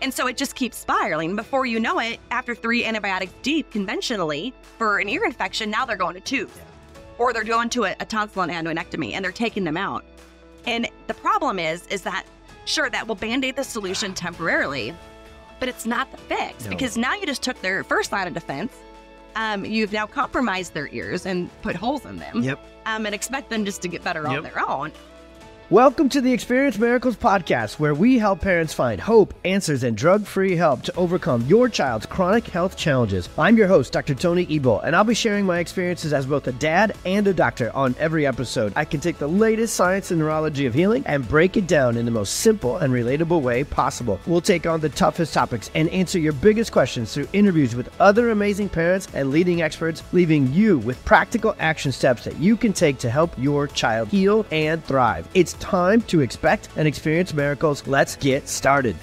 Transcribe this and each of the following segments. And so it just keeps spiraling. Before you know it, after 3 antibiotics deep conventionally for an ear infection, now they're going to 2. Yeah. Or they're going to a tonsil and adenoidectomy and they're taking them out. And the problem is that, sure, that will band-aid the solution temporarily, but it's not the fix. No. Because now you just took their first line of defense. You've now compromised their ears and put holes in them. Yep. And expect them just to get better on their own. Welcome to the Experience Miracles Podcast, where we help parents find hope, answers, and drug-free help to overcome your child's chronic health challenges. I'm your host, Dr. Tony Ebel, and I'll be sharing my experiences as both a dad and a doctor on every episode. I can take the latest science and neurology of healing and break it down in the most simple and relatable way possible. We'll take on the toughest topics and answer your biggest questions through interviews with other amazing parents and leading experts, leaving you with practical action steps that you can take to help your child heal and thrive. It's time to expect and experience miracles. Let's get started.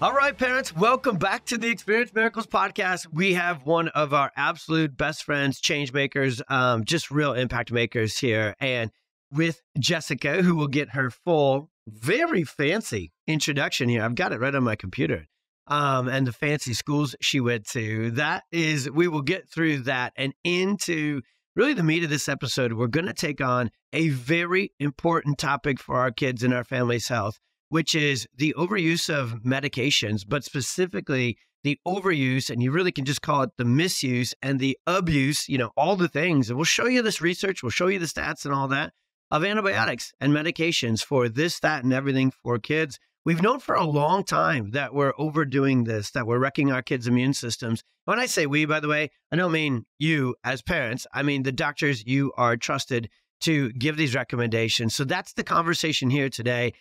All right, parents, welcome back to the Experience Miracles Podcast. We have one of our absolute best friends, change makers, just real impact makers here. And with Jessica, who will get her full, very fancy introduction here. I've got it right on my computer. And the fancy schools she went to. That is, we will get through that and into really the meat of this episode. We're going to take on a very important topic for our kids and our family's health, which is the overuse of medications, but specifically the overuse, and you really can just call it the misuse and the abuse, you know, all the things. And we'll show you this research, we'll show you the stats and all that of antibiotics and medications for this, that, and everything for kids. We've known for a long time that we're overdoing this, that we're wrecking our kids' immune systems. When I say we, by the way, I don't mean you as parents. I mean the doctors you are trusted to give these recommendations. So that's the conversation here today.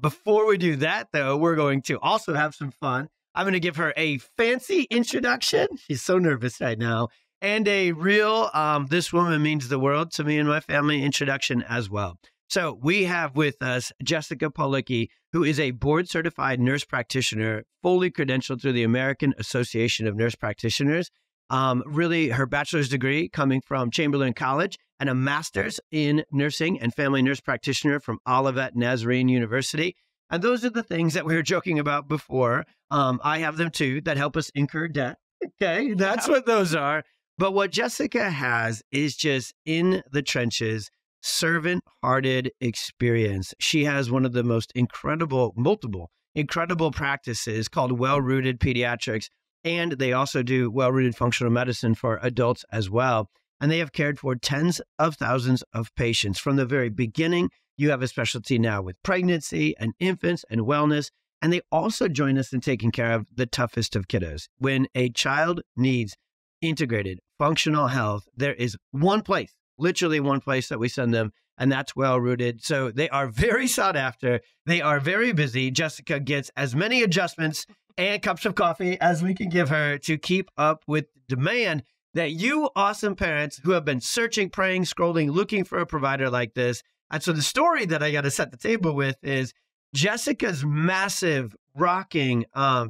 Before we do that, though, we're going to also have some fun. I'm going to give her a fancy introduction. She's so nervous right now. And a real, this woman means the world to me and my family introduction as well. So we have with us Jessica Pawlicki, who is a board-certified nurse practitioner, fully credentialed through the American Association of Nurse Practitioners. Really, her bachelor's degree coming from Chamberlain College and a master's in nursing and family nurse practitioner from Olivet Nazarene University. And those are the things that we were joking about before. I have them too that help us incur debt. Okay, that's what those are. But what Jessica has is just in the trenches, servant-hearted experience. She has one of the most incredible, multiple incredible practices called Well-Rooted Pediatrics, and they also do Well-Rooted Functional Medicine for adults as well. And they have cared for tens of thousands of patients from the very beginning. You have a specialty now with pregnancy and infants and wellness, and they also join us in taking care of the toughest of kiddos. When a child needs integrated functional health, there is one place, literally one place that we send them, and that's Well-Rooted. So they are very sought after. They are very busy. Jessica gets as many adjustments and cups of coffee as we can give her to keep up with demand that you awesome parents who have been searching, praying, scrolling, looking for a provider like this. And so the story that I got to set the table with is Jessica's massive, rocking,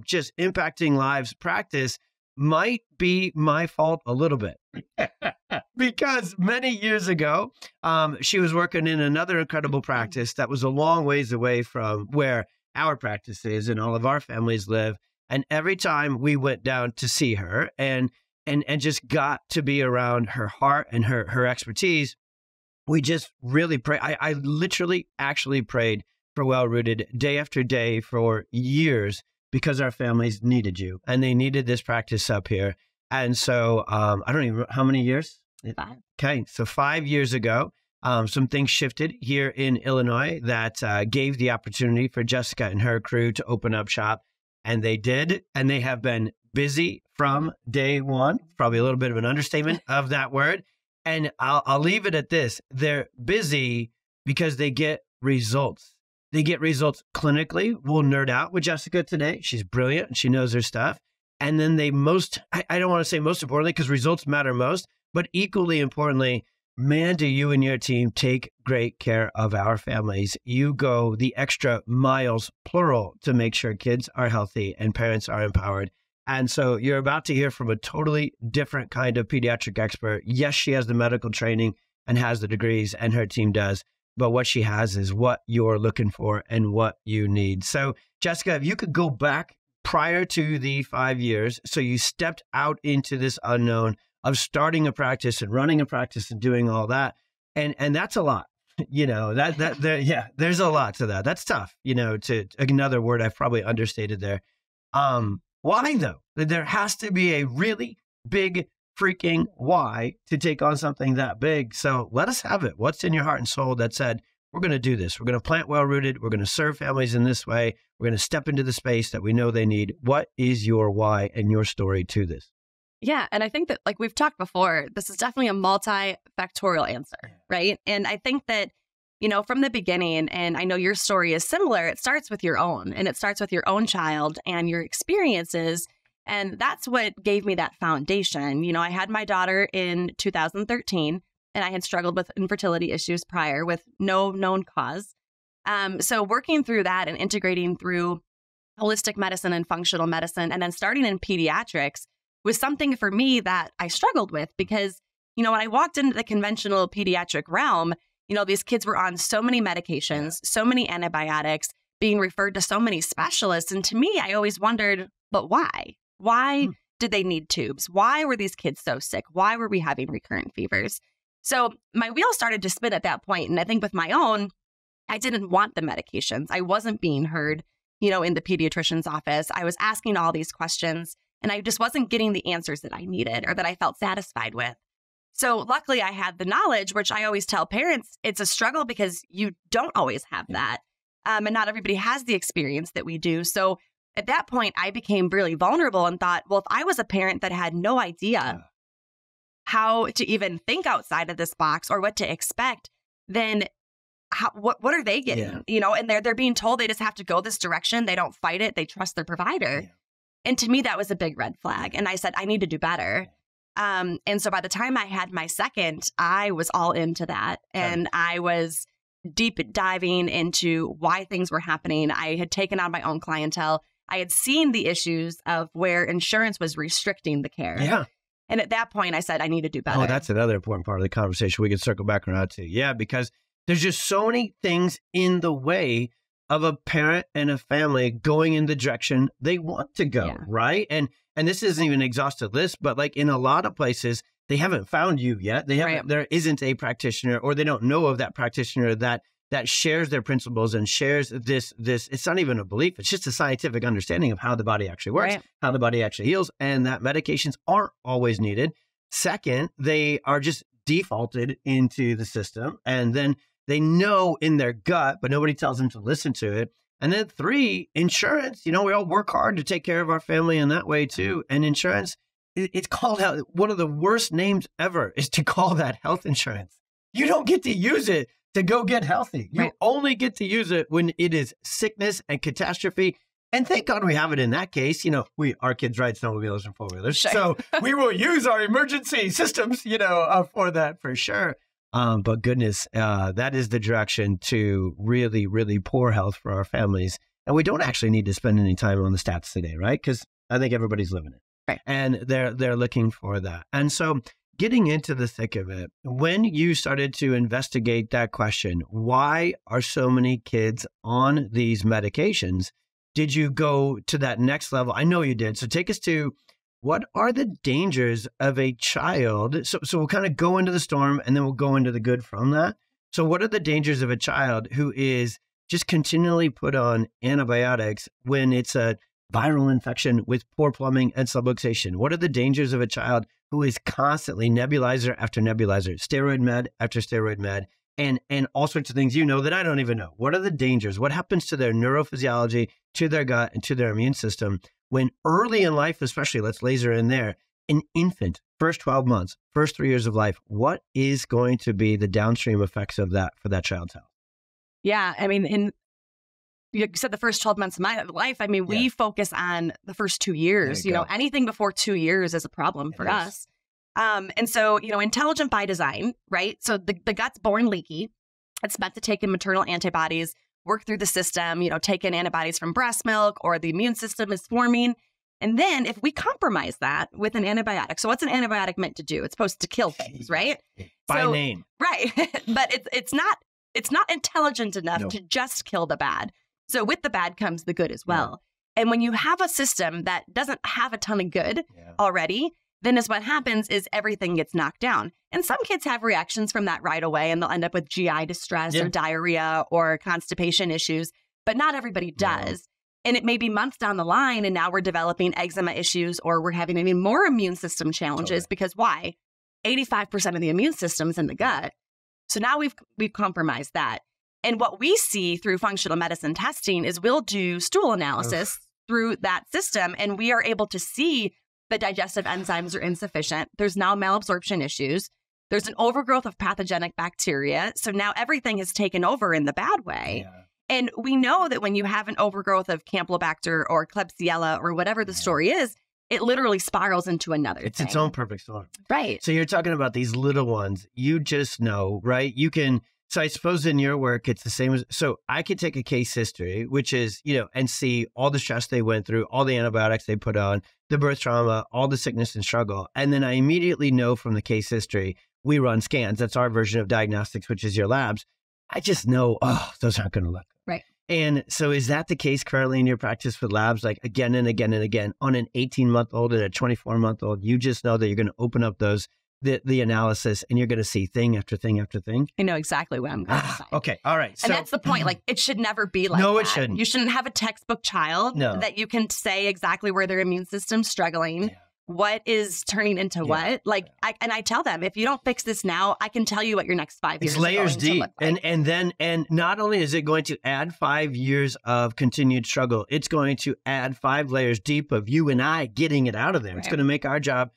just impacting lives practice might be my fault a little bit. Because many years ago, she was working in another incredible practice that was a long ways away from where our practice is and all of our families live. And every time we went down to see her and just got to be around her heart and her expertise, we just really pray. I literally actually prayed for Well-Rooted day after day for years because our families needed you and they needed this practice up here. And so I don't even know how many years? 5. Okay. So 5 years ago, some things shifted here in Illinois that gave the opportunity for Jessica and her crew to open up shop. And they did. And they have been busy from day one. Probably a little bit of an understatement of that word. And I'll leave it at this. They're busy because they get results. They get results clinically. We'll nerd out with Jessica today. She's brilliant and she knows her stuff. And then they I don't want to say most importantly, because results matter most, but equally importantly, man, do you and your team take great care of our families. You go the extra miles, plural, to make sure kids are healthy and parents are empowered. And so you're about to hear from a totally different kind of pediatric expert. Yes, she has the medical training and has the degrees, and her team does. but what she has is what you're looking for and what you need. So Jessica, if you could go back prior to the 5 years, so you stepped out into this unknown of starting a practice and running a practice and doing all that. And that's a lot, you know, there's a lot to that. That's tough, you know, to another word I've probably understated there. Why though? There has to be a really big freaking why to take on something that big. So let us have it. What's in your heart and soul that said, we're going to do this. We're going to plant well-rooted. We're going to serve families in this way. We're going to step into the space that we know they need. What is your why and your story to this? Yeah. And I think that, like we've talked before, this is definitely a multifactorial answer, right? And I think that, you know, from the beginning, and I know your story is similar, it starts with your own, and it starts with your own child and your experiences. And that's what gave me that foundation. You know, I had my daughter in 2013, and I had struggled with infertility issues prior with no known cause. So working through that and integrating through holistic medicine and functional medicine, and then starting in pediatrics, was something for me that I struggled with because, you know, when I walked into the conventional pediatric realm, you know, these kids were on so many medications, so many antibiotics, being referred to so many specialists. And to me, I always wondered, but why? Why did they need tubes? Why were these kids so sick? Why were we having recurrent fevers? So my wheel started to spin at that point. And I think with my own, I didn't want the medications. I wasn't being heard, you know, in the pediatrician's office. I was asking all these questions, and I just wasn't getting the answers that I needed or that I felt satisfied with. So luckily I had the knowledge, which I always tell parents, it's a struggle because you don't always have that. And not everybody has the experience that we do. So at that point, I became really vulnerable and thought, well, if I was a parent that had no idea how to even think outside of this box or what to expect, then what are they getting? Yeah. You know, and they're being told they just have to go this direction. They don't fight it. They trust their provider. Yeah. And to me, that was a big red flag. And I said, I need to do better. And so by the time I had my second, I was all into that. And I was deep diving into why things were happening. I had taken on my own clientele. I had seen the issues of where insurance was restricting the care. Yeah. And at that point, I said, I need to do better. Oh, that's another important part of the conversation we could circle back around to. Yeah, because there's just so many things in the way of a parent and a family going in the direction they want to go, right? And this isn't even an exhaustive list, but like in a lot of places, they haven't found you yet. They haven't, there isn't a practitioner, or they don't know of that practitioner that shares their principles and shares this. It's not even a belief. It's just a scientific understanding of how the body actually works, how the body actually heals, and that medications aren't always needed. Second, they are just defaulted into the system. And then they know in their gut, but nobody tells them to listen to it. And then three, insurance. You know, we all work hard to take care of our family in that way too. And insurance, it's called out. One of the worst names ever is to call that health insurance. You don't get to use it to go get healthy. You only get to use it when it is sickness and catastrophe. And thank God we have it in that case. You know, our kids ride snowmobiles and four-wheelers. Sure. So we will use our emergency systems, you know, for that for sure. But goodness, that is the direction to really, really poor health for our families. And we don't actually need to spend any time on the stats today, right? Because I think everybody's living it. Right. And they're looking for that. And so getting into the thick of it, when you started to investigate that question, why are so many kids on these medications? Did you go to that next level? I know you did. So take us to what are the dangers of a child? So we'll kind of go into the storm and then we'll go into the good from that. So what are the dangers of a child who is just continually put on antibiotics when it's a viral infection with poor plumbing and subluxation? What are the dangers of a child who is constantly nebulizer after nebulizer, steroid med after steroid med, and all sorts of things, you know, that I don't even know? What are the dangers? What happens to their neurophysiology, to their gut, and to their immune system when early in life, especially, let's laser in there, an infant, first 12 months, first 3 years of life, what is going to be the downstream effects of that for that child's health? Yeah, I mean, you said the first 12 months of my life. I mean, we focus on the first 2 years. You know, anything before 2 years is a problem for us. And so, you know, intelligent by design, right? So the gut's born leaky. It's meant to take in maternal antibodies, work through the system, you know, take in antibodies from breast milk or the immune system is forming. And then if we compromise that with an antibiotic, so what's an antibiotic meant to do? It's supposed to kill things, right? By name. Right. But it's not It's not intelligent enough to just kill the bad. So with the bad comes the good as well. And when you have a system that doesn't have a ton of good already, then is what happens is everything gets knocked down. And some kids have reactions from that right away, and they'll end up with GI distress or diarrhea or constipation issues, but not everybody does. And it may be months down the line, and now we're developing eczema issues, or we're having even more immune system challenges because why? 85% of the immune system's in the gut. So now we've compromised that. And what we see through functional medicine testing is we'll do stool analysis through that system, and we are able to see the digestive enzymes are insufficient. There's now malabsorption issues. There's an overgrowth of pathogenic bacteria. So now everything has taken over in the bad way. Yeah. And we know that when you have an overgrowth of Campylobacter or Klebsiella or whatever the story is, it literally spirals into another thing. Its own perfect storm. Right. So you're talking about these little ones. You just know, right? You can... So I suppose in your work, it's the same as, so I could take a case history, which is, you know, and see all the stress they went through, all the antibiotics they put on, the birth trauma, all the sickness and struggle. And then I immediately know from the case history, we run scans. That's our version of diagnostics, which is your labs. I just know, oh, those aren't going to look. Right. And so is that the case currently in your practice with labs, like again and again and again, on an 18-month-old and a 24-month-old, you just know that you're going to open up those the analysis, and you're going to see thing after thing after thing. I know exactly what I'm going to say. Okay. All right. So, and that's the point. Like, it should never be like that. No, it shouldn't. You shouldn't have a textbook child that you can say exactly where their immune system's struggling, what is turning into what. Like, I tell them, if you don't fix this now, I can tell you what your next 5 years is going to look like. It's layers deep. And not only is it going to add 5 years of continued struggle, it's going to add 5 layers deep of you and I getting it out of there. Right. It's going to make our job,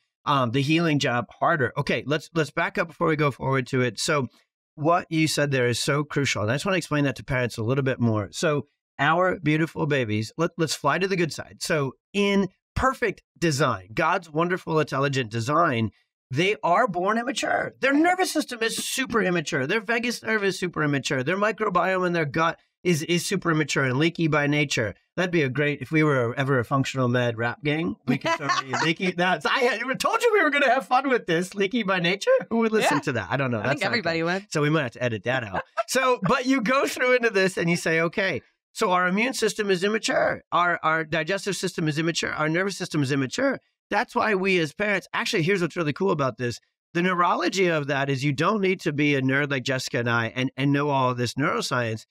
the healing job, harder. Okay, let's back up before we go forward to it. So what you said there is so crucial. And I just want to explain that to parents a little bit more. So our beautiful babies, let's fly to the good side. So in perfect design, God's wonderful, intelligent design, they are born immature. Their nervous system is super immature. Their vagus nerve is super immature. Their microbiome in their gut is super immature and leaky by nature. That'd be a great, if we were ever a functional med rap gang, we could sort of be leaky. That's, I told you we were going to have fun with this, leaky by nature. Who would listen to that? I don't know. I think everybody would. So we might have to edit that out. So, but you go through into this and you say, okay, so our immune system is immature. Our digestive system is immature. Our nervous system is immature. That's why we as parents, actually, here's what's really cool about this. The neurology of that is you don't need to be a nerd like Jessica and I and know all of this neuroscience.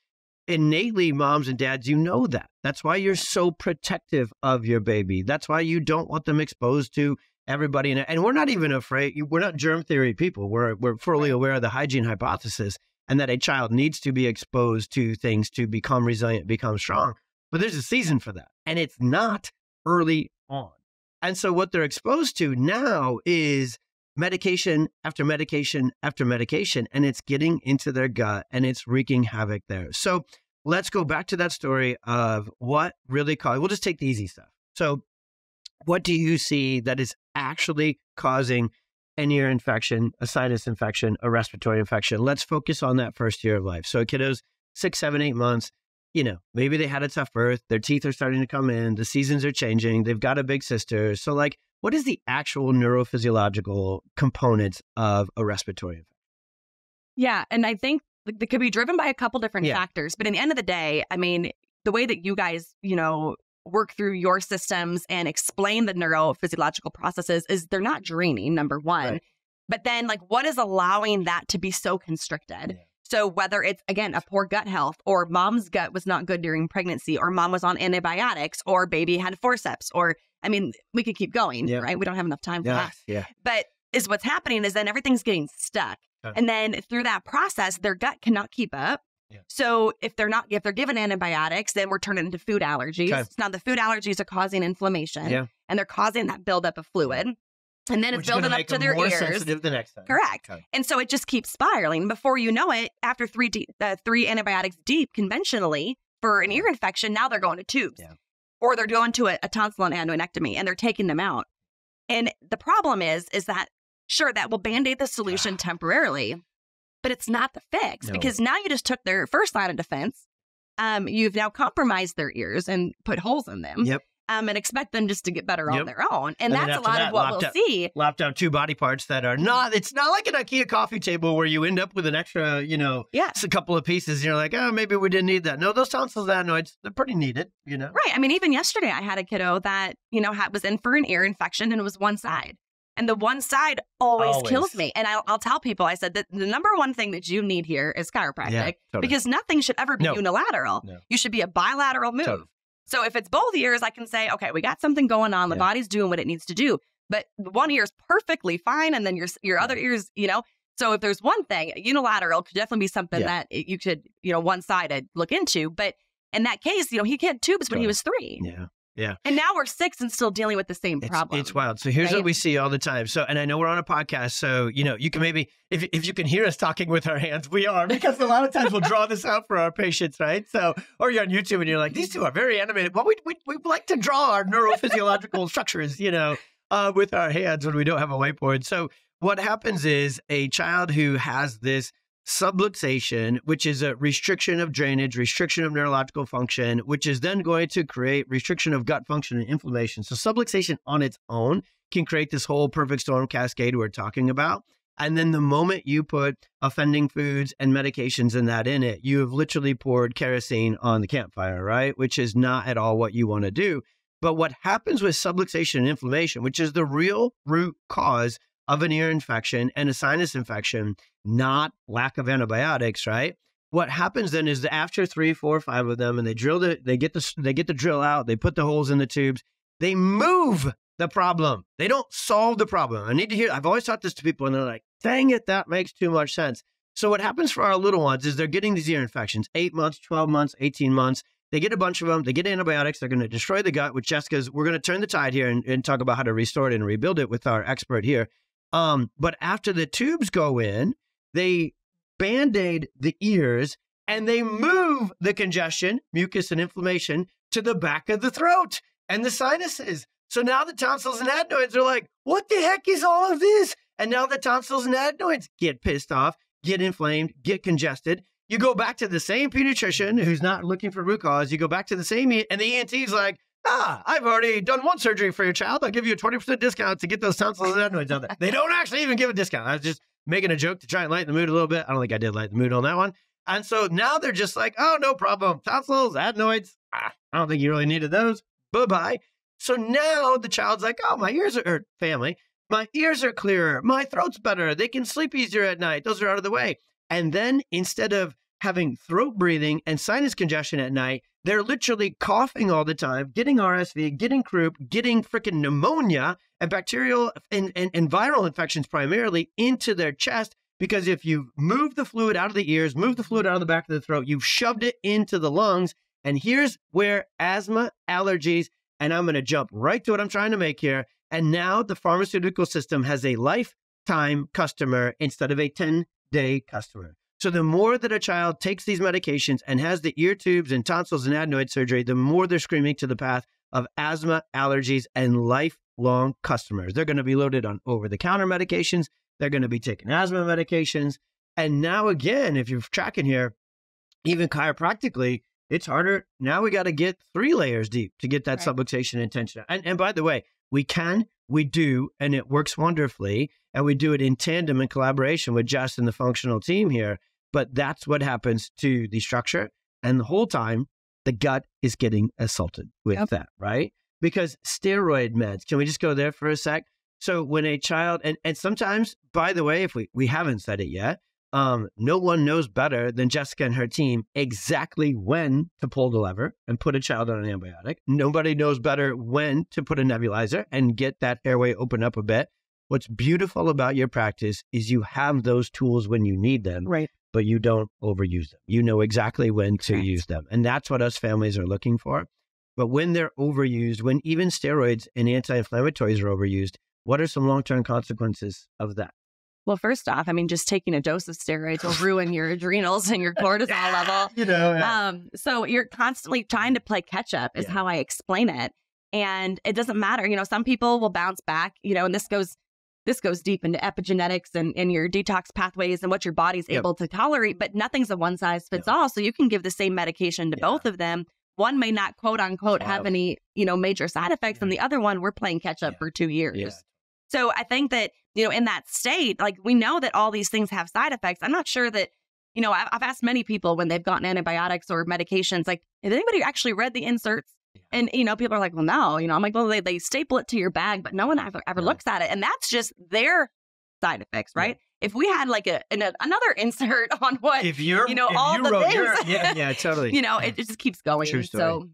Innately, moms and dads, you know that. That's why you're so protective of your baby. That's why you don't want them exposed to everybody. And we're not even afraid. We're not germ theory people. We're fully aware of the hygiene hypothesis and that a child needs to be exposed to things to become resilient, become strong. But there's a season for that. And it's not early on. And so what they're exposed to now is medication after medication after medication, and it's getting into their gut and it's wreaking havoc there. So let's go back to that story of what really caused, we'll just take the easy stuff. So what do you see that is actually causing an ear infection, a sinus infection, a respiratory infection? Let's focus on that first year of life. So kiddos, 6, 7, 8 months, you know, maybe they had a tough birth, their teeth are starting to come in, the seasons are changing, they've got a big sister. So like, what is the actual neurophysiological components of a respiratory infection? Yeah, and I think that could be driven by a couple different factors. But in the end of the day, I mean, the way that you guys, you know, work through your systems and explain the neurophysiological processes is they're not draining, number one. Right. But then, like, what is allowing that to be so constricted? Yeah. So whether it's, again, a poor gut health, or mom's gut was not good during pregnancy, or mom was on antibiotics, or baby had forceps, or, I mean, we could keep going, right? We don't have enough time for that. Yeah. But is what's happening is then everything's getting stuck. And then through that process, their gut cannot keep up. Yeah. So if they're given antibiotics, then we're turning into food allergies. Okay. Now the food allergies are causing inflammation and they're causing that buildup of fluid. And then it's building up to their ears. Sensitive the next time. Correct. Okay. And so it just keeps spiraling. Before you know it, after three antibiotics deep conventionally for an ear infection, now they're going to tubes. Yeah. Or they're going to a tonsil and adenoidectomy and they're taking them out. And the problem is that, sure, that will Band-Aid the solution temporarily, but it's not the fix because now you just took their first line of defense. You've now compromised their ears and put holes in them. Yep. and expect them just to get better on their own. And that's a lot of what we'll see. Lap down two body parts that are not, it's not like an IKEA coffee table where you end up with an extra, you know, it's a couple of pieces. You're like, oh, maybe we didn't need that. No, those tonsils, they're pretty needed, you know? Right. I mean, even yesterday I had a kiddo that, you know, was in for an ear infection and it was one side. And the one side always kills me. And I'll tell people, I said that the number one thing that you need here is chiropractic because nothing should ever be unilateral. No. You should be a bilateral move. Totally. So if it's both ears, I can say, okay, we got something going on. The body's doing what it needs to do. But one ear is perfectly fine. And then your other ears, you know. So if there's one thing, unilateral could definitely be something that you could, you know, one-sided look into. But in that case, you know, he had tubes when he was 3. Yeah. Yeah. And now we're 6 and still dealing with the same problem. It's wild. So here's what we see all the time. So, and I know we're on a podcast, so, you know, you can maybe, if you can hear us talking with our hands, we are, because a lot of times we'll draw this out for our patients, right? So, or you're on YouTube and you're like, these two are very animated. Well, we like to draw our neurophysiological structures, you know, with our hands when we don't have a whiteboard. So what happens is a child who has this subluxation, which is a restriction of drainage, restriction of neurological function, which is then going to create restriction of gut function and inflammation. So subluxation on its own can create this whole perfect storm cascade we're talking about. And then the moment you put offending foods and medications and that in it, you have literally poured kerosene on the campfire, right? Which is not at all what you want to do. But what happens with subluxation and inflammation, which is the real root cause of an ear infection and a sinus infection, not lack of antibiotics, right? What happens then is that after 3, 4, 5 of them, and they get the drill out, they put the holes in the tubes, they move the problem. They don't solve the problem. I've always taught this to people and they're like, dang it, that makes too much sense. So what happens for our little ones is they're getting these ear infections, 8 months, 12 months, 18 months. They get a bunch of them, they get antibiotics, they're going to destroy the gut, which Jessica's, we're going to turn the tide here and talk about how to restore it and rebuild it with our expert here. But after the tubes go in, they Band-Aid the ears and they move the congestion, mucus, and inflammation to the back of the throat and the sinuses. So now the tonsils and adenoids are like, what the heck is all of this? And now the tonsils and adenoids get pissed off, get inflamed, get congested. You go back to the same pediatrician who's not looking for root cause. You go back to the same, and the ENT's like, I've already done one surgery for your child. I'll give you a 20% discount to get those tonsils and adenoids out there. They don't actually even give a discount. I was just making a joke to try and lighten the mood a little bit. I don't think I did lighten the mood on that one. And so now they're just like, oh, no problem. Tonsils, adenoids. I don't think you really needed those. Bye-bye. So now the child's like, oh, my ears are, family, my ears are clearer. My throat's better. They can sleep easier at night. Those are out of the way. And then instead of having throat breathing and sinus congestion at night, they're literally coughing all the time, getting RSV, getting croup, getting freaking pneumonia and bacterial and viral infections primarily into their chest. Because if you move the fluid out of the ears, move the fluid out of the back of the throat, you've shoved it into the lungs. And here's where asthma, allergies, and I'm going to jump right to what I'm trying to make here. And now the pharmaceutical system has a lifetime customer instead of a 10-day customer. So the more that a child takes these medications and has the ear tubes and tonsils and adenoid surgery, the more they're screaming to the path of asthma, allergies, and lifelong customers. They're going to be loaded on over-the-counter medications. They're going to be taking asthma medications. And now again, if you're tracking here, even chiropractically, it's harder. Now we got to get 3 layers deep to get that subluxation and tension. And by the way, we can, we do, and it works wonderfully. And we do it in tandem and collaboration with Jess and the functional team here. But that's what happens to the structure. And the whole time, the gut is getting assaulted with that, right? Because steroid meds, can we just go there for a sec? So when a child, and sometimes, by the way, if we haven't said it yet, no one knows better than Jessica and her team exactly when to pull the lever and put a child on an antibiotic. Nobody knows better when to put a nebulizer and get that airway open up a bit. What's beautiful about your practice is you have those tools when you need them, right? But you don't overuse them. You know exactly when to use them. And that's what us families are looking for. But when they're overused, when even steroids and anti-inflammatories are overused, what are some long-term consequences of that? Well, first off, I mean, just taking a dose of steroids will ruin your adrenals and your cortisol level. You know, so you're constantly trying to play catch up is how I explain it. And it doesn't matter. You know, some people will bounce back, you know, and this goes deep into epigenetics and your detox pathways and what your body's able to tolerate, but nothing's a one size fits all. So you can give the same medication to both of them. one may not quote unquote have any, major side effects. And the other one, we're playing catch up for 2 years. Yeah. So I think that, in that state, like we know that all these things have side effects. I'm not sure that, I've asked many people when they've gotten antibiotics or medications, like, has anybody actually read the inserts? Yeah. And, people are like, well, no, I'm like, well, they staple it to your bag, but no one ever looks at it. And that's just their side effects, right? Yeah. If we had like another insert on what, if you're, if all you the wrote, things, totally. It just keeps going. True story. So,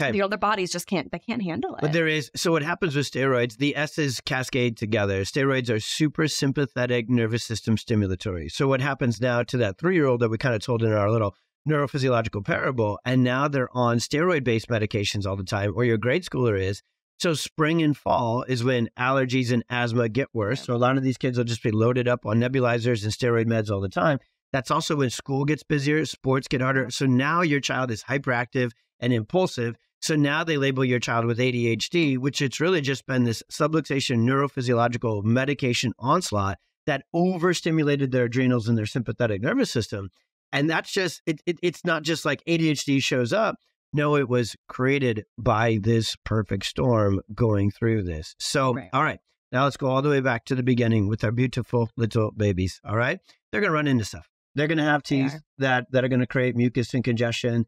okay. Their bodies just can't handle it. But there is, so what happens with steroids, the S's cascade together. Steroids are suprasympathetic nervous system stimulatory. So what happens now to that 3-year-old that we kind of told in our little neurophysiological parable, and now they're on steroid-based medications all the time, or your grade schooler is. So spring and fall is when allergies and asthma get worse. So a lot of these kids will just be loaded up on nebulizers and steroid meds all the time. That's also when school gets busier, sports get harder. So now your child is hyperactive and impulsive. So now they label your child with ADHD, which it's really just been this subluxation neurophysiological medication onslaught that overstimulated their adrenals and their sympathetic nervous system. And that's just, it's not just like ADHD shows up. No, it was created by this perfect storm going through this. So, all right, now let's go all the way back to the beginning with our beautiful little babies, all right? They're going to run into stuff. They're going to have teas that are going to create mucus and congestion.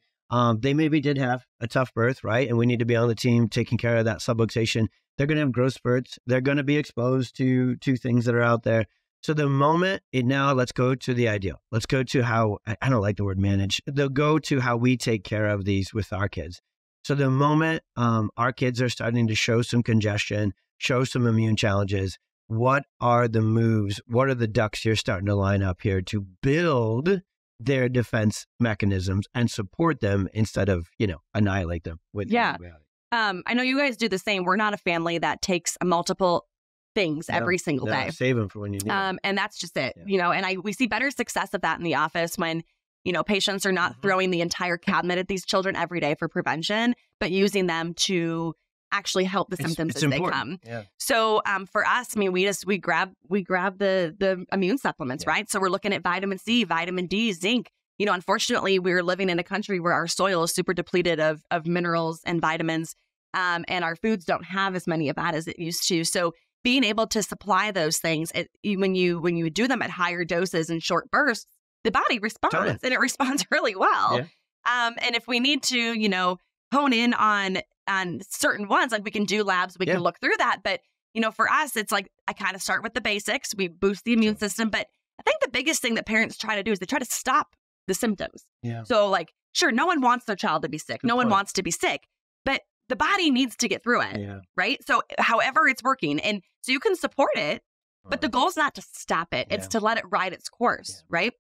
They maybe did have a tough birth, right? And we need to be on the team taking care of that subluxation. They're going to have growth spurts. They're going to be exposed to things that are out there. So the moment, now let's go to the ideal. Let's go to how, I don't like the word manage. They'll go to how we take care of these with our kids. So the moment our kids are starting to show some congestion, show some immune challenges, what are the moves? What are the ducks you're starting to line up here to build their defense mechanisms and support them instead of, annihilate them? With reality? I know you guys do the same. We're not a family that takes multiple things every single day. Save them for when you need them. And that's just it, and we see better success of that in the office when, patients are not throwing the entire cabinet at these children every day for prevention, but using them to actually help the symptoms as they come. Yeah. So for us, we grab the immune supplements, right? So we're looking at vitamin C, vitamin D, zinc. Unfortunately, we're living in a country where our soil is super depleted of minerals and vitamins, and our foods don't have as many of that as it used to. So being able to supply those things when you do them at higher doses and short bursts, the body responds and it responds really well. Yeah. And if we need to, hone in on certain ones, like we can do labs, we can look through that. But, for us, it's like I kind of start with the basics. We boost the immune system. But I think the biggest thing that parents try to do is they try to stop the symptoms. Yeah. So like, sure, no one wants their child to be sick. Good no point. One wants to be sick. But the body needs to get through it, right? So however it's working. And so you can support it, but the goal is not to stop it. It's to let it ride its course, right?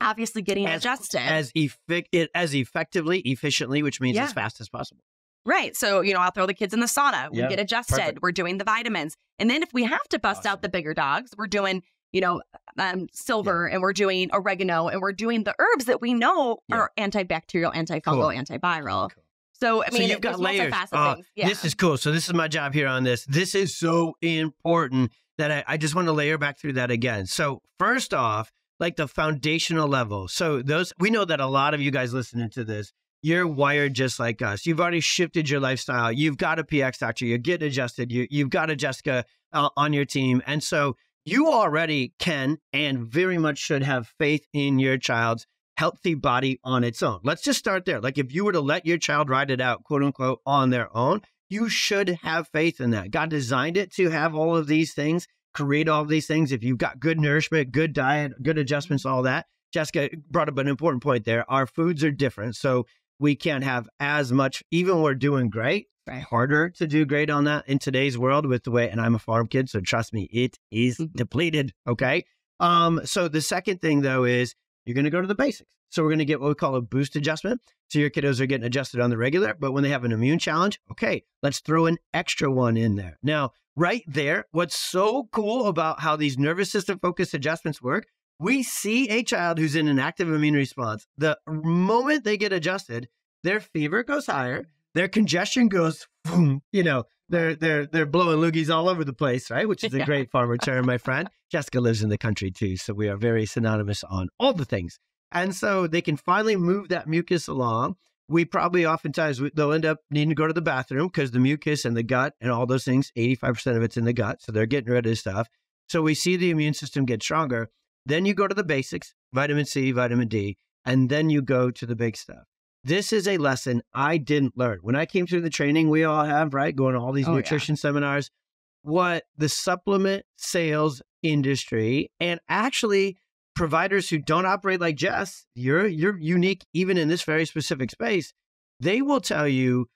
Obviously getting adjusted. As effectively, efficiently, which means as fast as possible. Right. So, I'll throw the kids in the sauna. We get adjusted. Perfect. We're doing the vitamins. And then if we have to bust out the bigger dogs, we're doing, silver and we're doing oregano and we're doing the herbs that we know are antibacterial, antifungal, antiviral. Cool. So, so you've got layers. This is cool. So this is my job here on this. This is so important that I just want to layer back through that again. So first off, like the foundational level. So we know that a lot of you guys listening to this, you're wired just like us. You've already shifted your lifestyle. You've got a PX doctor. You're getting adjusted. You've got a Jessica on your team. And so you already can and very much should have faith in your child's healthy body on its own. Let's just start there. Like if you were to let your child ride it out, quote unquote, on their own, you should have faith in that. God designed it to have all of these things, create all of these things. If you've got good nourishment, good diet, good adjustments, all that. Jessica brought up an important point there. Our foods are different. So we can't have as much, even we're doing great, harder to do great on that in today's world with the way, and I'm a farm kid, so trust me, it is depleted, okay? So the second thing though is, you're going to go to the basics. So we're going to get what we call a boost adjustment. So your kiddos are getting adjusted on the regular, but when they have an immune challenge, okay, let's throw an extra one in there. Now, right there, what's so cool about how these nervous system focused adjustments work, we see a child who's in an active immune response. The moment they get adjusted, their fever goes higher, their congestion goes, boom, they're blowing loogies all over the place, right? Which is a great farmer term, my friend. Jessica lives in the country too, so we are very synonymous on all the things. And so they can finally move that mucus along. we probably oftentimes, they'll end up needing to go to the bathroom because the mucus and the gut and all those things, 85% of it's in the gut. So they're getting rid of this stuff. So we see the immune system get stronger. Then you go to the basics, vitamin C, vitamin D, and then you go to the big stuff. This is a lesson I didn't learn. When I came through the training we all have, right? Going to all these nutrition seminars, what the supplement sales industry and actually providers who don't operate like Jess, you're unique even in this very specific space, they will tell you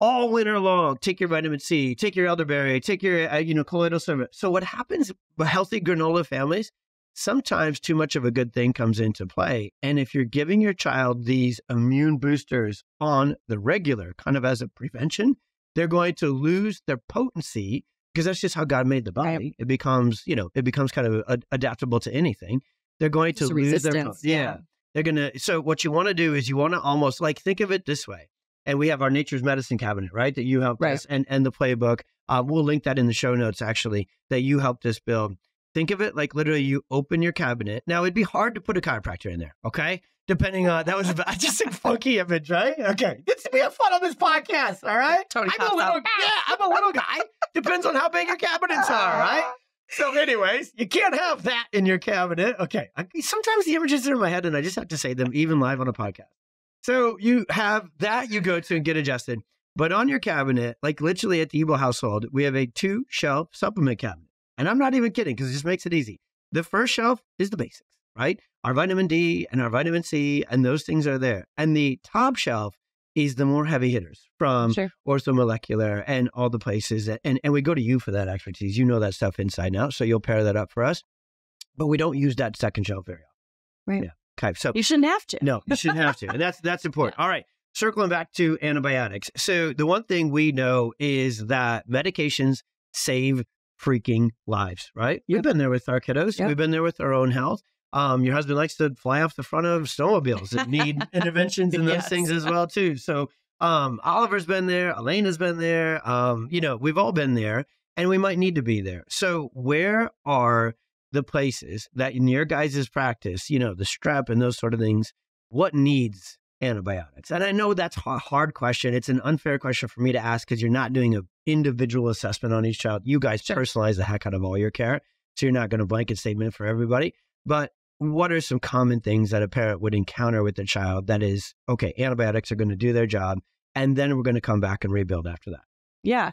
all winter long, take your vitamin C, take your elderberry, take your colloidal silver. So what happens with healthy granola families, sometimes too much of a good thing comes into play. And if you're giving your child these immune boosters on the regular, kind of as a prevention, they're going to lose their potency because that's just how God made the body. Right. It becomes, it becomes kind of adaptable to anything. They're going to lose their potency. Yeah. They're going to, so what you want to do is you want to almost like, think of it this way. And we have our Nature's Medicine Cabinet, right? That you helped us and the playbook. We'll link that in the show notes, actually, that you helped us build. Think of it like literally you open your cabinet. Now, it'd be hard to put a chiropractor in there, okay? Depending on, that was just a funky image, right? Okay. We have fun on this podcast, all right? Tony I'm a little guy. Depends on how big your cabinets are, right? So anyways, you can't have that in your cabinet. Okay. Sometimes the images are in my head and I just have to say them even live on a podcast. So you have that you go to and get adjusted. But on your cabinet, like literally at the Ebel household, we have a 2-shelf supplement cabinet. And I'm not even kidding because it just makes it easy. The first shelf is the basics, right? Our vitamin D and our vitamin C and those things are there. And the top shelf is the more heavy hitters from Orthomolecular and all the places. That, and we go to you for that expertise. You know that stuff inside and out. So you'll pair that up for us. But we don't use that second shelf very often. Right. Yeah. Okay. So you shouldn't have to. No, you shouldn't have to. And that's important. Yeah. All right. Circling back to antibiotics. So the one thing we know is that medications save freaking lives, right? You've been there with our kiddos. We've been there with our own health. Your husband likes to fly off the front of snowmobiles that need interventions and those things as well too. So Oliver's been there. Elena's been there. We've all been there and we might need to be there. So where are the places that in your guys' practice, the strep and those sort of things, what needs antibiotics? And I know that's a hard question. It's an unfair question for me to ask because you're not doing an individual assessment on each child. You guys personalize the heck out of all your care. So you're not going to blanket statement for everybody. But what are some common things that a parent would encounter with their child that is, okay, antibiotics are going to do their job, and then we're going to come back and rebuild after that? Yeah.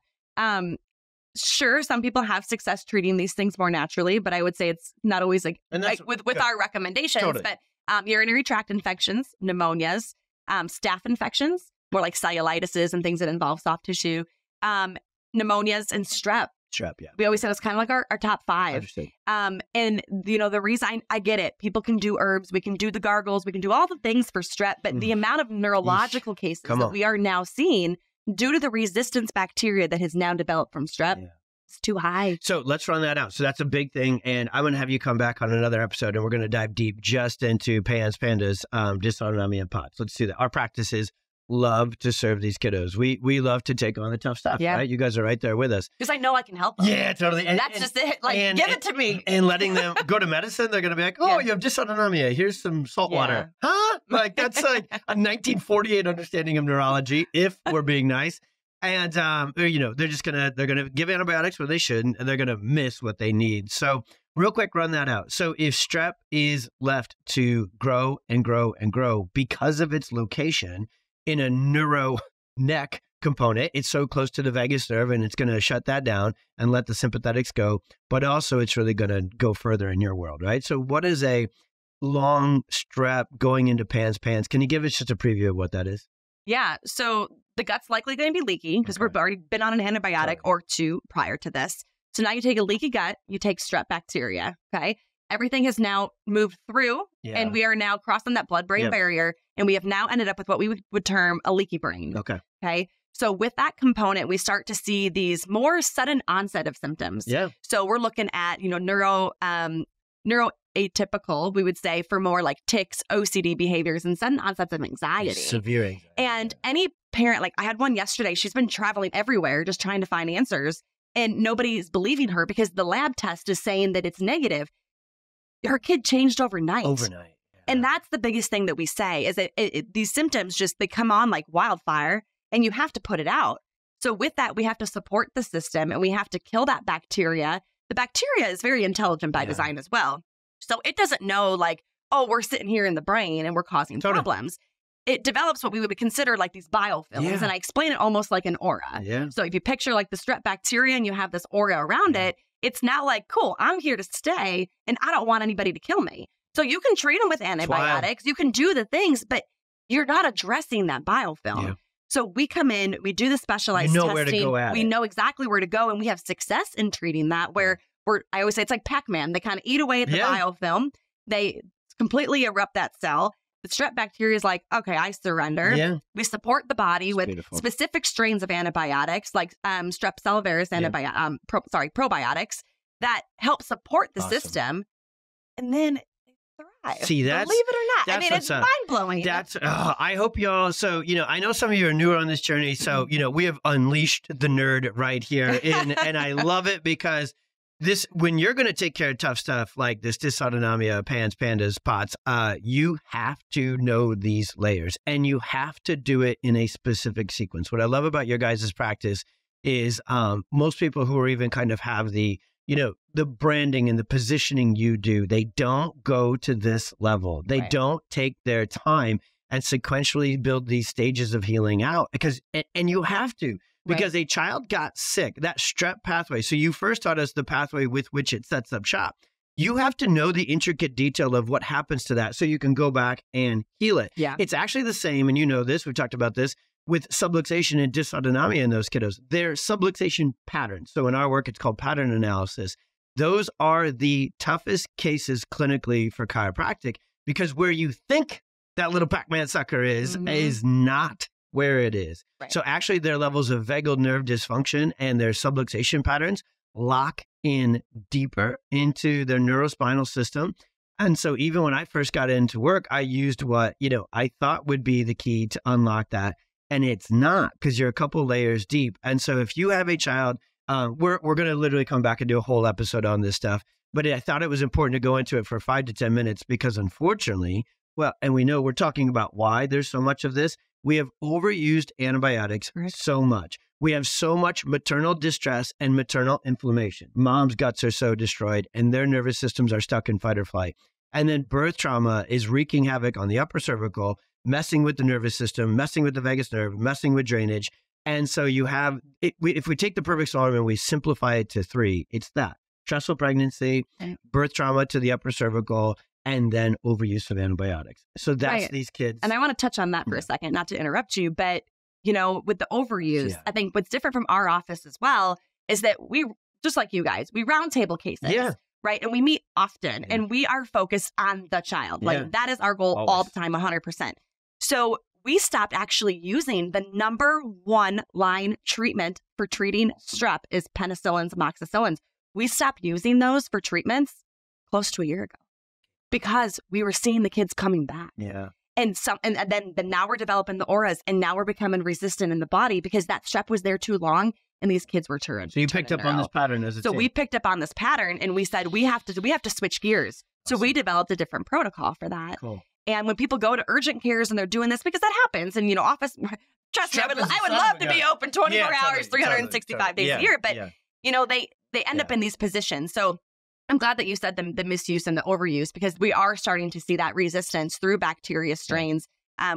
Sure, some people have success treating these things more naturally, but I would say it's not always like with our recommendations. Totally. But urinary tract infections, pneumonias, staph infections, more like cellulitis and things that involve soft tissue, pneumonias and strep. Strep, yeah. We always said it's kind of like our top 5. Understood. And the reason I get it, people can do herbs, we can do the gargles, we can do all the things for strep, but the amount of neurological cases that we are now seeing due to the resistance bacteria that has now developed from strep, it's too high. So let's run that out. So that's a big thing. And I'm going to have you come back on another episode and we're going to dive deep just into PANS, PANDAS, dysautonomia, and POTS. Let's do that. Our practices love to serve these kiddos. We love to take on the tough stuff, right? You guys are right there with us. Because I know I can help them. Yeah, totally. And that's just it. Give it to me. And letting them go to medicine, they're going to be like, you have dysautonomia. Here's some salt water. Huh? That's like a 1948 understanding of neurology, if we're being nice. And, they're going to give antibiotics when they shouldn't, and they're going to miss what they need. So real quick, run that out. So if strep is left to grow and grow and grow because of its location, in a neuro neck component, it's so close to the vagus nerve and it's going to shut that down and let the sympathetics go. But also it's really going to go further in your world, right? So what is a long strep going into PANS? Can you give us just a preview of what that is? Yeah. So the gut's likely going to be leaky because we've already been on an antibiotic or 2 prior to this. So now you take a leaky gut, you take strep bacteria, okay? Everything has now moved through and we are now crossing that blood-brain barrier and we have now ended up with what we would term a leaky brain. Okay. So with that component, we start to see these more sudden onset of symptoms. Yeah. So we're looking at, neuroatypical, we would say, for more like tics, OCD behaviors, and sudden onsets of anxiety. Severe anxiety. And any parent, like I had one yesterday, she's been traveling everywhere just trying to find answers and nobody's believing her because the lab test is saying that it's negative. Her kid changed overnight. And that's the biggest thing that we say is that these symptoms just, they come on like wildfire and you have to put it out. So with that, we have to support the system and we have to kill that bacteria. The bacteria is very intelligent by design as well. So it doesn't know like, oh, we're sitting here in the brain and we're causing problems. It develops what we would consider like these biofilms. And I explain it almost like an aura. So if you picture like the strep bacteria and you have this aura around it, it's now like, cool, I'm here to stay and I don't want anybody to kill me. So you can treat them with antibiotics. You can do the things, but you're not addressing that biofilm. So we come in, we do the specialized testing. Where to go at we know exactly where to go. And we have success in treating that where we're, I always say it's like Pac-Man. They kind of eat away at the biofilm. They completely erupt that cell. The strep bacteria is like, okay, I surrender. We support the body with specific strains of antibiotics, like strep salivarius antibiotics, probiotics that help support the system, and then they thrive. See, that's believe it or not, I mean, it's mind blowing. That's I hope y'all. So you know, I know some of you are newer on this journey. So you know, we have unleashed the nerd right here, and I love it because. This, when you're going to take care of tough stuff like this dysautonomia, PANS, PANDAS, POTS, you have to know these layers and you have to do it in a specific sequence. What I love about your guys' practice is most people who are even kind of have the, you know, the branding and the positioning you do, they don't go to this level. They don't take their time and sequentially build these stages of healing out because, and you have to. Because a child got sick, that strep pathway. So you first taught us the pathway with which it sets up shop. You have to know the intricate detail of what happens to that so you can go back and heal it. It's actually the same, and you know this, we've talked about this, with subluxation and dysautonomia in those kiddos. They're subluxation patterns. So in our work, it's called pattern analysis. Those are the toughest cases clinically for chiropractic because where you think that little Pac-Man sucker is not where it is. So actually their levels of vagal nerve dysfunction and their subluxation patterns lock in deeper into their neurospinal system. And so even when I first got into work, I used what, you know, I thought would be the key to unlock that. And it's not because you're a couple layers deep. And so if you have a child, we're going to literally come back and do a whole episode on this stuff. But I thought it was important to go into it for 5 to 10 minutes because unfortunately, well, and we know we're talking about why there's so much of this. We have overused antibiotics so much. We have so much maternal distress and maternal inflammation. Mom's guts are so destroyed and their nervous systems are stuck in fight or flight. And then birth trauma is wreaking havoc on the upper cervical, messing with the nervous system, messing with the vagus nerve, messing with drainage. And so you have, if we take the perfect storm and we simplify it to 3, it's that. Stressful pregnancy, birth trauma to the upper cervical, and then overuse of antibiotics. So that's these kids. And I want to touch on that for a second, not to interrupt you, but, you know, with the overuse, I think what's different from our office as well is that we, just like you guys, we roundtable cases, right? And we meet often and we are focused on the child. Like that is our goal all the time, 100%. So we stopped actually using the number one line treatment for treating strep is penicillins, amoxicillins. We stopped using those for treatments close to a year ago. Because we were seeing the kids coming back. And then now we're developing the auras and now we're becoming resistant in the body because that strep was there too long and these kids were turned. So you picked up on this pattern as a team. We picked up on this pattern and we said, we have to switch gears. Awesome. So we developed a different protocol for that. Cool. And when people go to urgent cares and they're doing this, because that happens and, you know, office, trust me, I would love to be open 24 hours, 365 days a year. But, you know, they end up in these positions. So I'm glad that you said the misuse and the overuse, because we are starting to see that resistance through bacteria strains,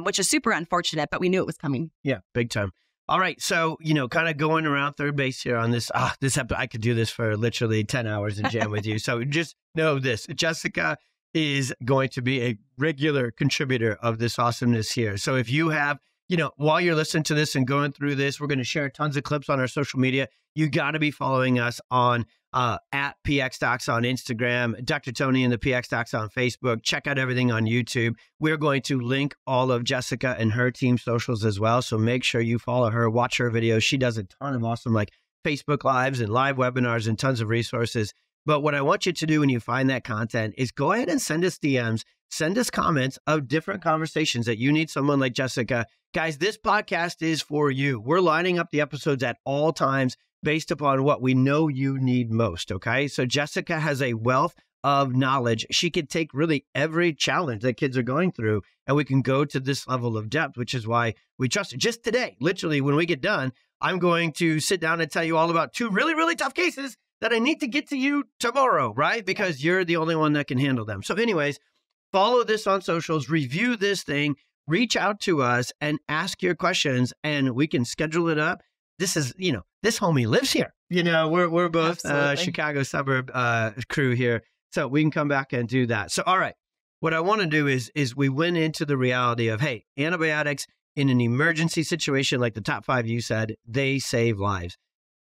which is super unfortunate, but we knew it was coming. Yeah, big time. All right. So, you know, kind of going around third base here on this, this episode, I could do this for literally 10 hours and jam with you. So just know this, Jessica is going to be a regular contributor of this awesomeness here. So if you have, you know, while you're listening to this and going through this, we're going to share tons of clips on our social media. You got to be following us on at PX Docs on Instagram, Dr. Tony and the PX Docs on Facebook. Check out everything on YouTube. We're going to link all of Jessica and her team socials as well. So make sure you follow her, watch her videos. She does a ton of awesome like Facebook Lives and live webinars and tons of resources. But what I want you to do when you find that content is go ahead and send us DMs, send us comments of different conversations that you need someone like Jessica. Guys, this podcast is for you. We're lining up the episodes at all times based upon what we know you need most, okay? So Jessica has a wealth of knowledge. She could take really every challenge that kids are going through, and we can go to this level of depth, which is why we trust her. Just today, literally, when we get done, I'm going to sit down and tell you all about two really, really tough cases that I need to get to you tomorrow, right? Because you're the only one that can handle them. So anyways, follow this on socials, review this thing, reach out to us and ask your questions, and we can schedule it up. This is, you know, this homie lives here. You know, we're both Chicago suburb crew here. So we can come back and do that. So, all right, what I want to do is we went into the reality of, hey, antibiotics in an emergency situation, like the top five you said, they save lives.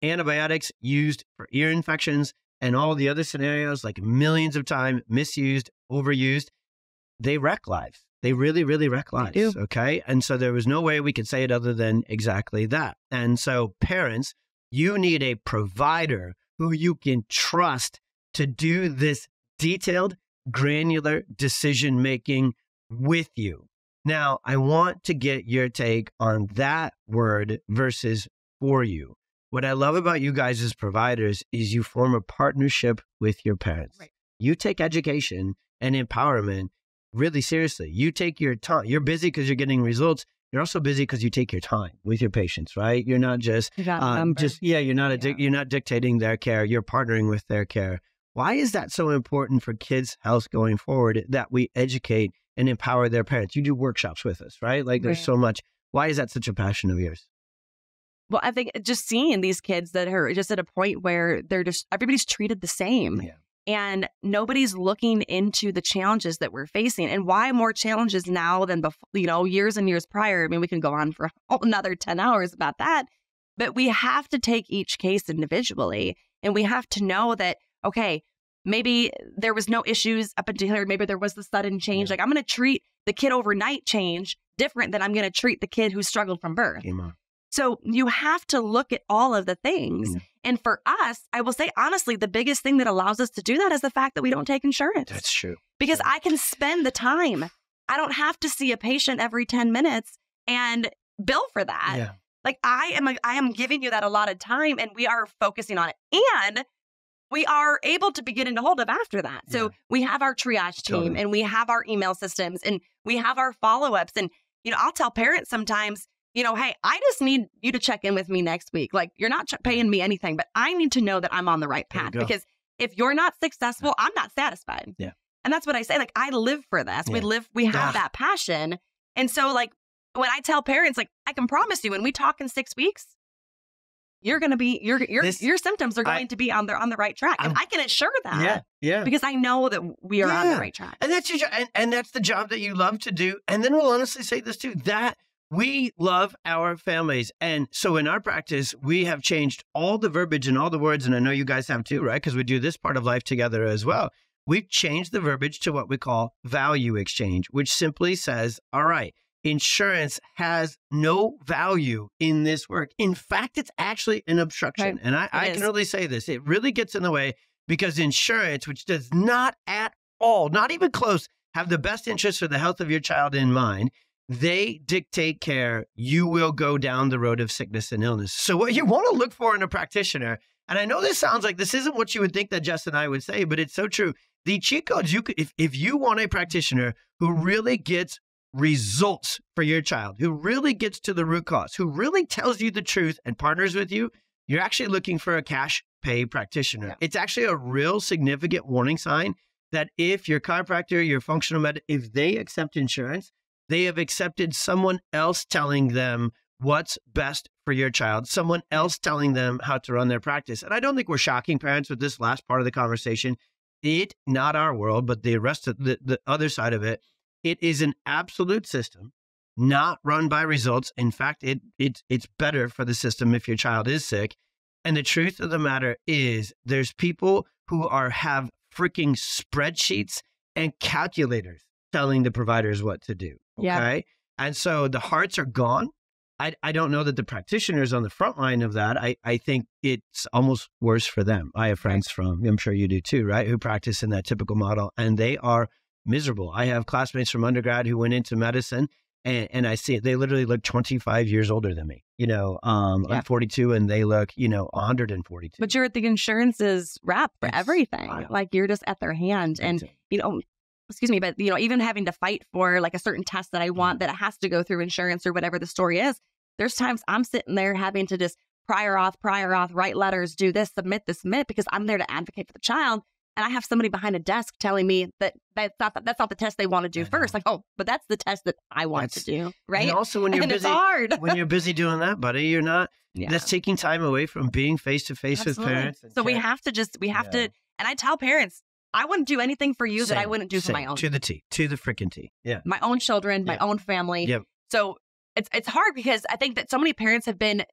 Antibiotics used for ear infections and all the other scenarios, like millions of times, misused, overused, they wreck lives. They really, really wreck lives, okay? And so there was no way we could say it other than exactly that. And so parents, you need a provider who you can trust to do this detailed, granular decision-making with you. Now, I want to get your take on that word versus for you. What I love about you guys as providers is you form a partnership with your parents. Right. You take education and empowerment really seriously. You take your time. You're busy because you're getting results. You're also busy because you take your time with your patients, right? You're not you're not dictating their care. You're partnering with their care. Why is that so important for kids' health going forward, that we educate and empower their parents? You do workshops with us, right? Like there's so much. Why is that such a passion of yours? Well, I think just seeing these kids that are just at a point where they're just, everybody's treated the same. Yeah. And nobody's looking into the challenges that we're facing, and why more challenges now than before, you know, years and years prior. I mean, we can go on for another 10 hours about that, but we have to take each case individually, and we have to know that, okay, maybe there was no issues up until here. Maybe there was the sudden change. Yeah. Like I'm going to treat the kid overnight change different than I'm going to treat the kid who struggled from birth. So you have to look at all of the things. Mm-hmm. And for us, I will say, honestly, the biggest thing that allows us to do that is the fact that we don't take insurance. That's true. Because I can spend the time. I don't have to see a patient every 10 minutes and bill for that. Yeah. Like I am giving you that a lot of time, and we are focusing on it. And we are able to be getting a hold of after that. So we have our triage team and we have our email systems and we have our follow-ups. And, you know, I'll tell parents sometimes, you know, hey, I just need you to check in with me next week. Like, you're not paying me anything, but I need to know that I'm on the right path, because if you're not successful, I'm not satisfied. Yeah. And that's what I say. Like, I live for this. Yeah. We have that passion. And so, like, when I tell parents, like, I can promise you, when we talk in 6 weeks, you're going to be, your symptoms are going to be on the right track. And I can assure that. Yeah. Yeah. Because I know that we are on the right track. And that's your job. And that's the job that you love to do. And then we'll honestly say this too, that we love our families. And so in our practice, we have changed all the verbiage and all the words. And I know you guys have too, right? Because we do this part of life together as well. We've changed the verbiage to what we call value exchange, which simply says, all right, insurance has no value in this work. In fact, it's actually an obstruction. Right. And I can really say this. It really gets in the way, because insurance, which does not at all, not even close, have the best interest for the health of your child in mind, they dictate care. You will go down the road of sickness and illness. So what you want to look for in a practitioner, and I know this sounds like this isn't what you would think that Jess and I would say, but it's so true. The cheat codes, you could, if you want a practitioner who really gets results for your child, who really gets to the root cause, who really tells you the truth and partners with you, you're actually looking for a cash pay practitioner. Yeah. It's actually a real significant warning sign that if your chiropractor, your functional med, if they accept insurance, they have accepted someone else telling them what's best for your child, someone else telling them how to run their practice. And I don't think we're shocking parents with this last part of the conversation. It, not our world, but the rest of the other side of it, it is an absolute system, not run by results. In fact, it's better for the system if your child is sick. And the truth of the matter is there's people who have freaking spreadsheets and calculators telling the providers what to do. Okay. Yeah. And so the hearts are gone. I don't know that the practitioners on the front line of that, I think it's almost worse for them. I have friends from, I'm sure you do too, right? Who practice in that typical model, and they are miserable. I have classmates from undergrad who went into medicine And I see it, they literally look 25 years older than me, you know, yeah. I'm 42 and they look, you know, 142. But you're at the insurance's rep for everything. Like you're just at their hand and, you know, excuse me, but, you know, even having to fight for like a certain test that I want that it has to go through insurance or whatever the story is. There's times I'm sitting there having to just prior auth, write letters, do this, submit, because I'm there to advocate for the child. And I have somebody behind a desk telling me that that's not the test they want to do first. Like, oh, but that's the test that I want to do, right? And also when you're busy, when you're busy doing that, buddy, you're not, that's taking time away from being face to face with parents. So we have to just, we have to, and I tell parents, I wouldn't do anything for you that I wouldn't do for my own. To the T, to the freaking T. Yeah. My own children, my own family. Yep. So it's hard because I think that so many parents have been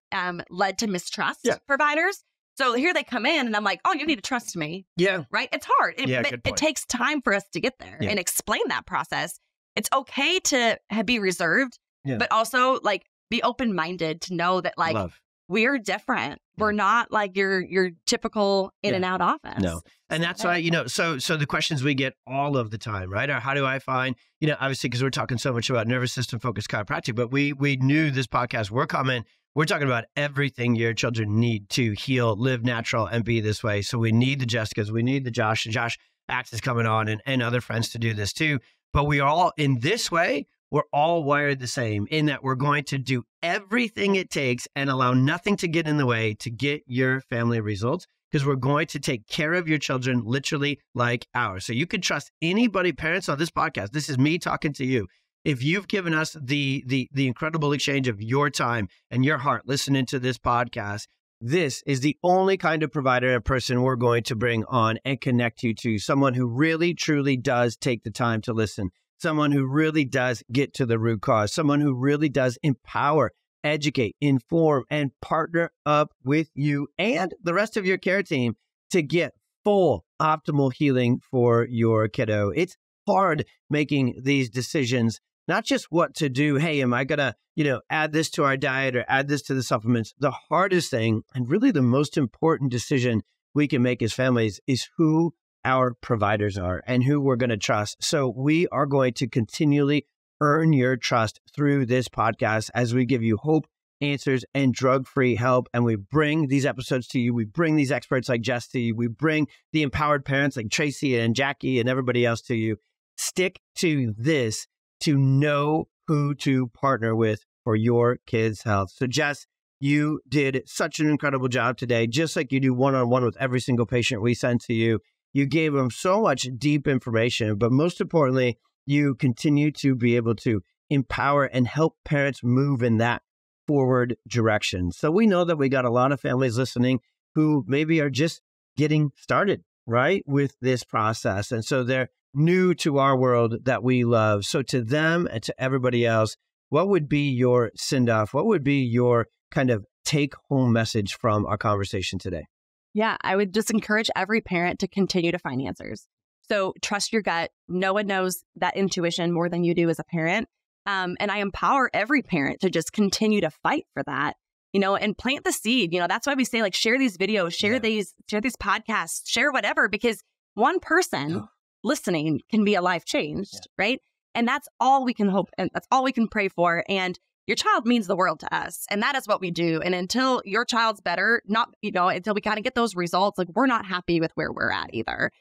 led to mistrust providers. So here they come in and I'm like, oh, you need to trust me. Yeah. Right? It's hard. It takes time for us to get there and explain that process. It's okay to be reserved, but also like be open-minded to know that like we're different. Yeah. We're not like your typical in and out office. No. And that's why, you know, so the questions we get all of the time, right? Or how do I find, you know, obviously because we're talking so much about nervous system focused chiropractic, but we knew this podcast were coming. We're talking about everything your children need to heal, live natural, and be this way. So we need the Jessicas, we need the Josh, and Josh Axe is coming on and other friends to do this too. But we are all, in this way, we're all wired the same in that we're going to do everything it takes and allow nothing to get in the way to get your family results because we're going to take care of your children literally like ours. So you can trust anybody, parents on this podcast. This is me talking to you. If you've given us the incredible exchange of your time and your heart listening to this podcast, this is the only kind of provider and person we're going to bring on and connect you to, someone who really, truly does take the time to listen, someone who really does get to the root cause, someone who really does empower, educate, inform, and partner up with you and the rest of your care team to get full optimal healing for your kiddo. It's hard making these decisions. Not just what to do. Hey, am I going to, you know, add this to our diet or add this to the supplements? The hardest thing and really the most important decision we can make as families is who our providers are and who we're going to trust. So we are going to continually earn your trust through this podcast as we give you hope, answers, and drug-free help. And we bring these episodes to you. We bring these experts like Jess to you. We bring the empowered parents like Tracy and Jackie and everybody else to you. Stick to this to know who to partner with for your kids' health. So Jess, you did such an incredible job today, just like you do one-on-one with every single patient we send to you. You gave them so much deep information, but most importantly, you continue to be able to empower and help parents move in that forward direction. So we know that we got a lot of families listening who maybe are just getting started, right, with this process. And so they're new to our world that we love. So to them and to everybody else, what would be your send-off? What would be your kind of take-home message from our conversation today? Yeah, I would just encourage every parent to continue to find answers. So trust your gut. No one knows that intuition more than you do as a parent. And I empower every parent to just continue to fight for that, you know, and plant the seed. You know, that's why we say like, share these videos, share these podcasts, share whatever, because one person listening can be a life changed, right? And that's all we can hope and that's all we can pray for. And your child means the world to us. And that is what we do. And until your child's better, not, you know, until we kind of get those results, like we're not happy with where we're at either.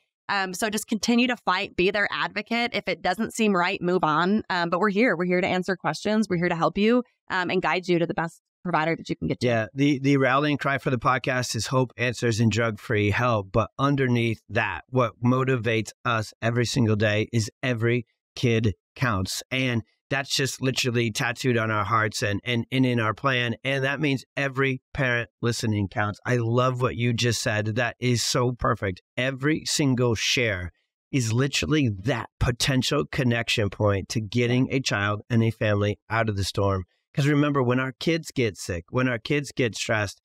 So just continue to fight, be their advocate. If it doesn't seem right, move on. But we're here. We're here to answer questions. We're here to help you and guide you to the best provider that you can get to. Yeah. The rallying cry for the podcast is hope, answers, and drug-free help. But underneath that, what motivates us every single day is every kid counts. And that's just literally tattooed on our hearts and in our plan. And that means every parent listening counts. I love what you just said. That is so perfect. Every single share is literally that potential connection point to getting a child and a family out of the storm. Because remember, when our kids get sick, when our kids get stressed,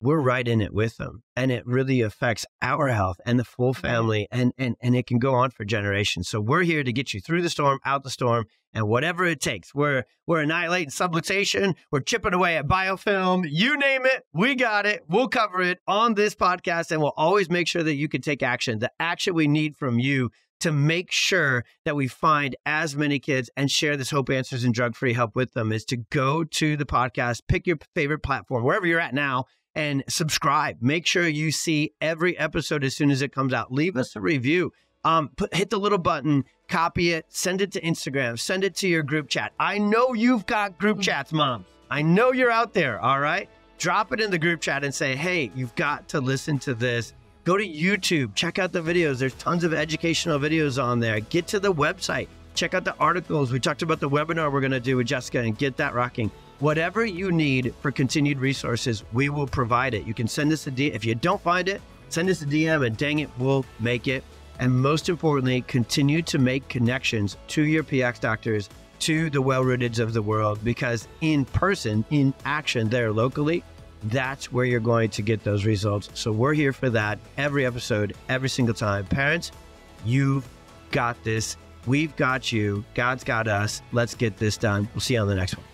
we're right in it with them. And it really affects our health and the full family. And it can go on for generations. So we're here to get you through the storm, out the storm, and whatever it takes. We're annihilating subluxation. We're chipping away at biofilm. You name it. We got it. We'll cover it on this podcast. And we'll always make sure that you can take action, the action we need from you to make sure that we find as many kids and share this Hope Answers and Drug-Free Help with them is to go to the podcast, pick your favorite platform, wherever you're at now, and subscribe. Make sure you see every episode as soon as it comes out. Leave us a review. Hit the little button, copy it, send it to Instagram, send it to your group chat. I know you've got group chats, moms. I know you're out there, all right? Drop it in the group chat and say, hey, you've got to listen to this. Go to YouTube, check out the videos. There's tons of educational videos on there. Get to the website, check out the articles. We talked about the webinar we're going to do with Jessica and get that rocking. Whatever you need for continued resources, we will provide it. You can send us a DM. If you don't find it, send us a DM and dang it, we'll make it. And most importantly, continue to make connections to your PX doctors, to the well-rooteds of the world, because in person, in action there locally, that's where you're going to get those results. So we're here for that every episode, every single time. Parents, you've got this. We've got you. God's got us. Let's get this done. We'll see you on the next one.